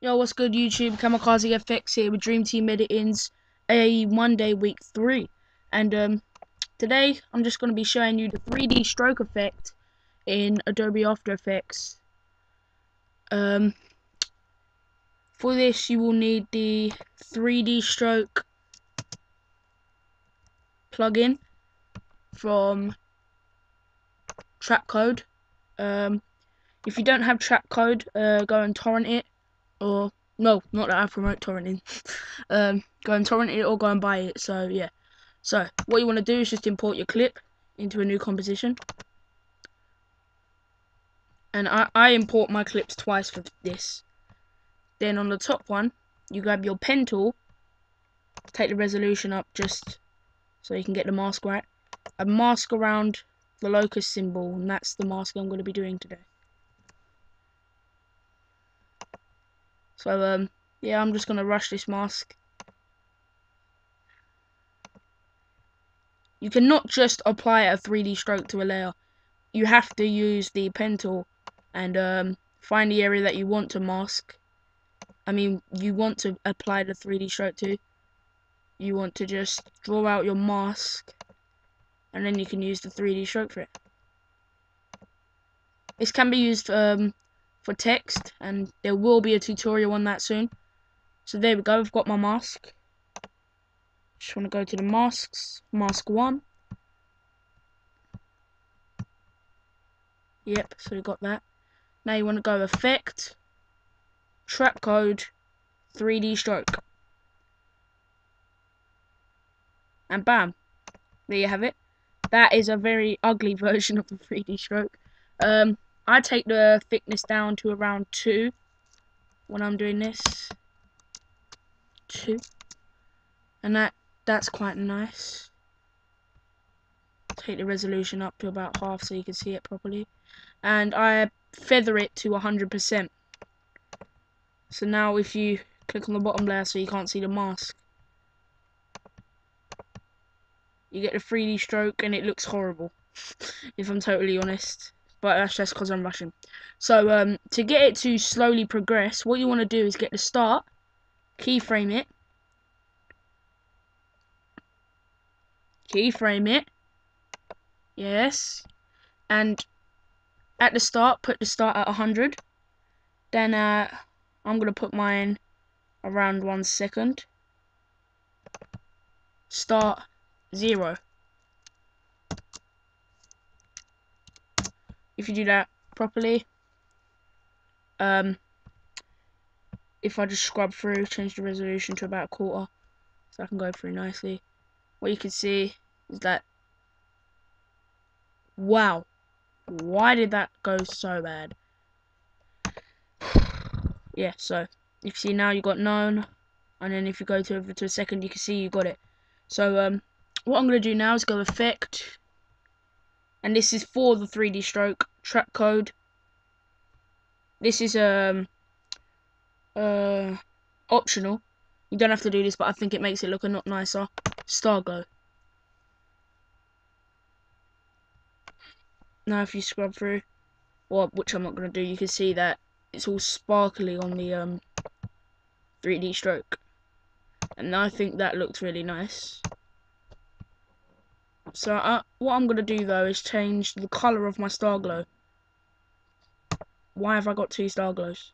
Yo, what's good YouTube? KamikazeFX here with Dream Team Editins, a Monday week 3. And today I'm just going to be showing you the 3D stroke effect in Adobe After Effects. For this you will need the 3D stroke plugin from Trapcode. If you don't have Trapcode, go and torrent it. Or no, not that I promote torrenting. Go and torrent it or go and buy it. So yeah. So what you want to do is just import your clip into a new composition. And I import my clips twice for this. Then on the top one, you grab your pen tool, take the resolution up just so you can get the mask right, and mask around the locus symbol, and that's the mask I'm going to be doing today. So, yeah, I'm just going to rush this mask. You cannot just apply a 3D stroke to a layer. You have to use the pen tool and find the area that you want to mask. I mean, you want to apply the 3D stroke to. You want to just draw out your mask, and then you can use the 3D stroke for it. This can be used for text, and there will be a tutorial on that soon. So there we go, I've got my mask. Just want to go to the masks, mask 1. Yep, so we got that. Now you want to go effect, Trapcode, 3D stroke. And bam, there you have it. That is a very ugly version of the 3D stroke. I take the thickness down to around 2 when I'm doing this. 2. And that's quite nice. Take the resolution up to about half so you can see it properly. And I feather it to 100%. So now if you click on the bottom layer so you can't see the mask, you get the 3D stroke and it looks horrible, if I'm totally honest. But that's just because I'm rushing. So to get it to slowly progress, what you want to do is get the start, keyframe it, yes, and at the start, put the start at 100. Then I'm going to put mine around 1 second. Start 0. If you do that properly, if I just scrub through, change the resolution to about 1/4, so I can go through nicely. What you can see is that, wow, why did that go so bad? Yeah, so if you see now you got known, and then if you go to a second, you can see you got it. So what I'm gonna do now is go effect. And this is for the 3D stroke, Trapcode. This is optional. You don't have to do this, but I think it makes it look a lot nicer. Stargo. Now if you scrub through, well, which I'm not going to do, you can see that it's all sparkly on the 3D stroke. And I think that looks really nice. So what I'm going to do though is change the colour of my star glow. Why have I got 2 star glows?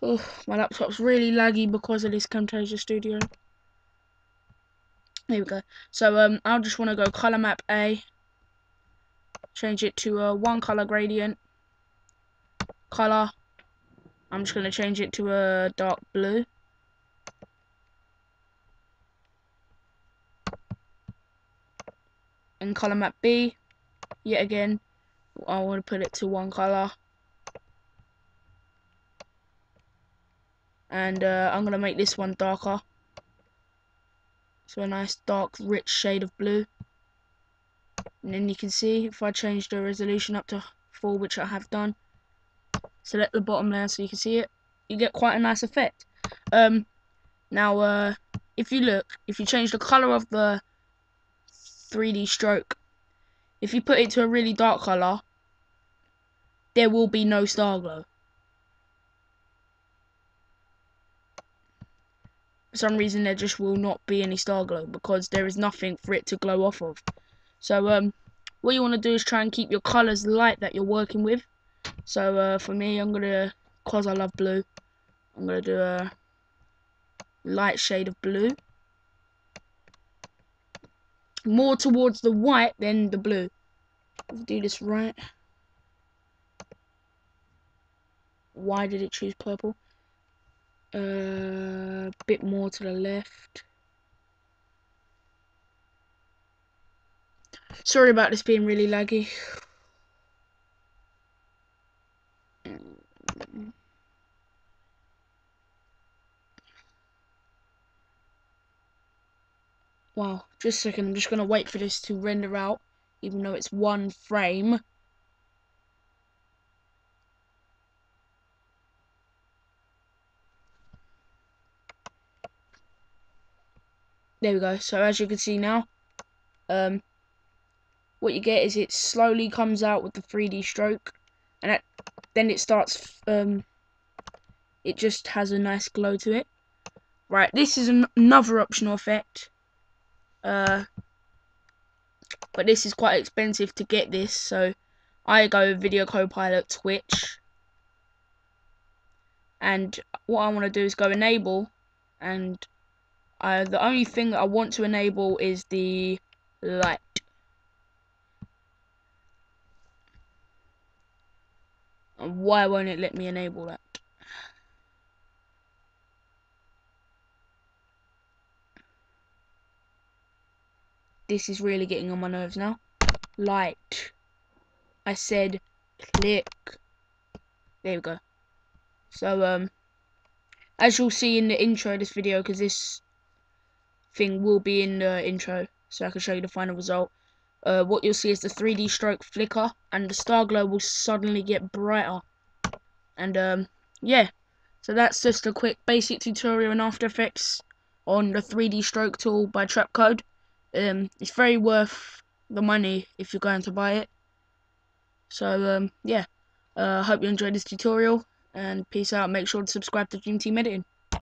Oh, my laptop's really laggy because of this Camtasia studio. There we go. So I'll just want to go colour map A. Change it to a 1 colour gradient. Colour. I'm just going to change it to a dark blue. And color map B, yet again, I want to put it to 1 color, and I'm gonna make this one darker, so a nice dark, rich shade of blue. And then you can see if I change the resolution up to 4, which I have done. Select the bottom layer so you can see it. You get quite a nice effect. Now, if you look, if you change the color of the 3D stroke, if you put it to a really dark colour, there will be no star glow. for some reason there just will not be any star glow because there is nothing for it to glow off of. So what you want to do is try and keep your colours light that you're working with. So for me, I'm going to, because I love blue, I'm going to do a light shade of blue. More towards the white than the blue. Let's do this right. Why did it choose purple? A bit more to the left. Sorry about this being really laggy. Wow, just a second, I'm just going to wait for this to render out, even though it's one frame. There we go. So as you can see now, what you get is it slowly comes out with the 3D stroke, and then it starts, it just has a nice glow to it. Right, this is another optional effect, but this is quite expensive to get this, so I go Video Copilot Twitch, and what I want to do is go enable, and the only thing that I want to enable is the light. And why won't it let me enable that? This is really getting on my nerves now. Light. I said click. There we go. So, as you'll see in the intro of this video, because this thing will be in the intro, so I can show you the final result. What you'll see is the 3D stroke flicker, and the star glow will suddenly get brighter. And yeah, so that's just a quick basic tutorial in After Effects on the 3D stroke tool by Trapcode. It's very worth the money if you're going to buy it. So yeah, I hope you enjoyed this tutorial, and peace out. Make sure to subscribe to Dream Team Editing.